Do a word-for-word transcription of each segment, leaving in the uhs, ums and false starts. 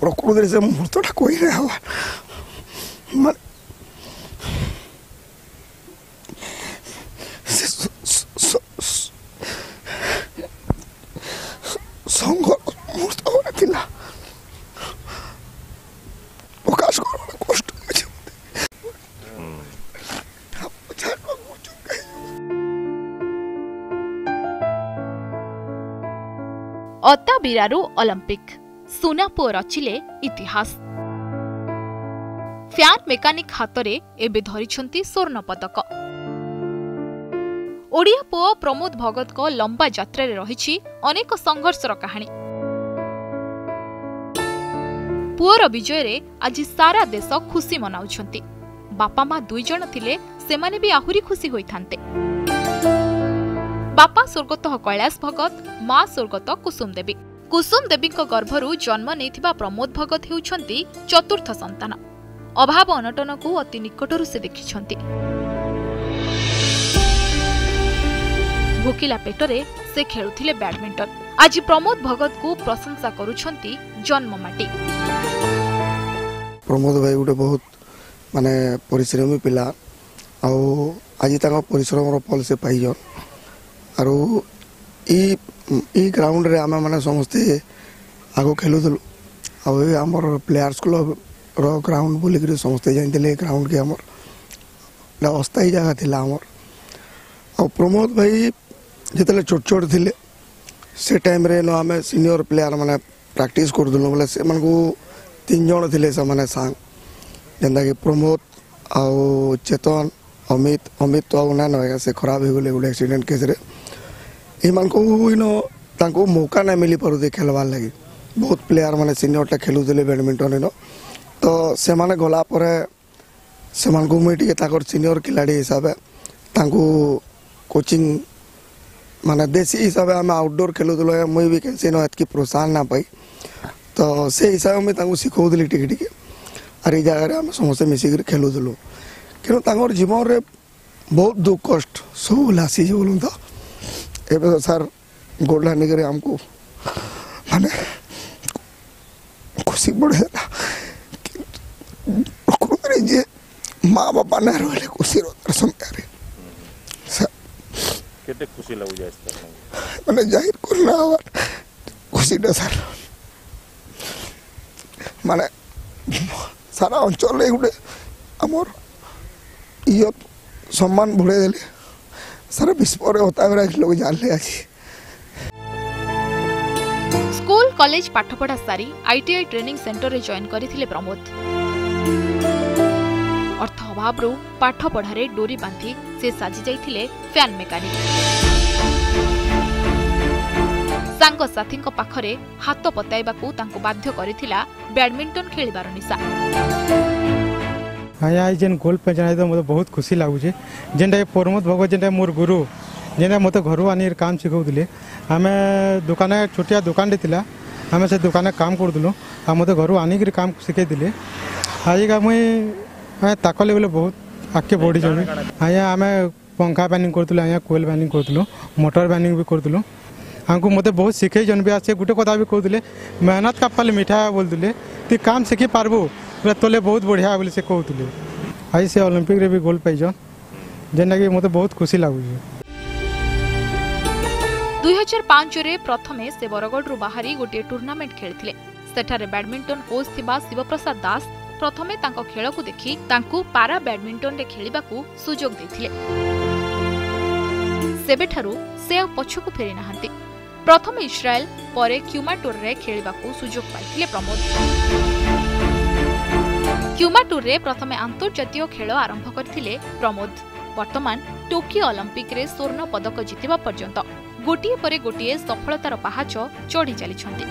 प्रकृति से मुहूर्त कोई नहीं हवा मैं अताबीरारू ओलंपिक सोनापुओ रचिले इतिहास फ्यान मेकानिक हातरे एबे धरिछंती स्वर्ण पदक। ओडिया पुओ प्रमोद भगत को लंबा यात्रा रे रहिछि अनेक संघर्षर कहानी। पुओर विजय रे आज सारा देश खुशी मनाउछंती। बापा मां दुई जण थिले सेमाने भी आहुरी खुशी होइथांते। बापा स्वर्गत कैलाश भगत, माँ स्वर्गत कुसुम देवी। कुसुम देवी गर्भर जन्म नहीं प्रमोद भगत होउछंती चतुर्थ संतान। अभाव अनटन को अति निकटर से देखिछंती। भोकिला पेटरे से खेलुथिले बैडमिंटन। आज प्रमोद भगत को प्रशंसा करुछंती जन्ममाटी। प्रमोद भाई गोटे बहुत माने परिश्रमी पिला आ आज ताका परिश्रम फल से पाइयो आरो ई ई ग्राउंड रे आमे माने समस्ते आगो खेलुथलु आ हमर प्लेयर्स क्लब रो ग्राउंड बोली के समस्ते जानतेले ग्राउंड के हमर अस्थायी जगह थिला हमर। आ प्रमोद भाई जेतले छोट छोट थिले से टाइम रे न आमे सीनियर प्लेयर माने प्रैक्टिस करदुलो बोले से मानको तीन जण थिले से माने सांग जेंदा कि प्रमोद आ चेतन अमित अमित तो आउना न से खराब हो गले एक्सीडेंट केस रे एमान को इनो तांको मौका ना मिली पर खेलवार लगी। बहुत प्लेयर माने सीनियरटा खेलुले बैडमिंटन इन तो से माने गला पर से मानको मुटी ताकर सीनियर खिलाड़ी हिसाब तांको कोचिंग माने देसी हिसाब हम आउटडोर खेलुलो मुई भी कैसे न एतकी प्रोत्साहन ना पाई तो से हिसाब में तांको सिखौदली टिक टिक अरे जगह रे हम समस्या मिसिक खेलुलो किनो तांगोर जीवन रे बहुत दुख कष्ट सब लासी जे बोलुं तो एबे सर गोडला निगरे हमको माने खुशी बढे कोरे जे मां बाप ना रोले खुशी रो दर्शन करे सर केते खुशी लागु जाय सर माने जाहिर करना और खुशी ना सर माने सारा अंचल रे गुडे अमर ये सम्मान भुले देले सारा विश्व रे होतावरा लोग जान ले आज। स्कूल कॉलेज पाठपढ़ा सारी आईटीआई ट्रेनिंग सेंटर रे जॉइन करिथिले प्रमोद। अर्थ अभाव रो पाठपढ़ा रे डोरी बांधी से साजी जाइथिले फैन मेकानिक। सांग साथी को पाखरे हाथ पताइबाकू तांको बाध्य करिथिला बैडमिंटन खेलिबार निशा। हाँ आई जेन गोल पंचायत तो मतलब बहुत खुशी लगुच जेनटा प्रमोद भगत जेनटा मोर गुरु जेनटा मत घर आनी काम शिखाऊे आम दुकान छोटिया दुकान थिला आम से दुकान काम करूँ आ मत घर आनिक काम शिखे आज मुई ताक लेवल बहुत आगे बढ़ी चलू आज आम पंखा बैनिंग करूँ आज कोयल बैनिंग करूँ मोटर बैनिंग भी करूँ हमको मत बहुत शिखेन भी आसे गोटे कथा भी कहते मेहनत का फल मीठा बोलते ती काम शिखी पार्बू तोले बहुत बढ़िया बोली से कहूँ आई से ओलंपिक रे भी गोल पाइजन जेनटा कि मत बहुत खुशी लगुच। दुई हजार पांच रे प्रथमे से बरगढ़ रु बाहरी गोटे टूर्नामेंट खेलथिले। सेठारे बैडमिंटन कोच थिबा शिवप्रसाद दास प्रथमे तांको खेल को देखि तांको पारा बैडमिंटन रे खेलिबाकू सुजोग देथिले। सेबेठारु से आ पछकू फेरि नाहंती। प्रथमे इस्राएल परे क्यूमा टूर रे खेलिबाकू सुजोग पाइथिले प्रमोद। क्यूमा टूर रे प्रथमे अंतर्जातीय खेल आरंभ करथिले प्रमोद। वर्तमान टोकियो ओलंपिक रे स्वर्ण पदक जितिबा पर्यंत गोटिए परे गोटिए सफलतार पाहाच चढ़ी चलिछंती।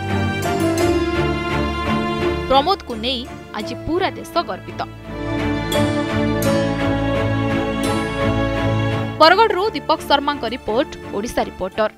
प्रमोद को नेई आज पूरा देश गर्वित। बरगढ़ रु दीपक शर्मा रिपोर्ट, ओडिशा रिपोर्टर।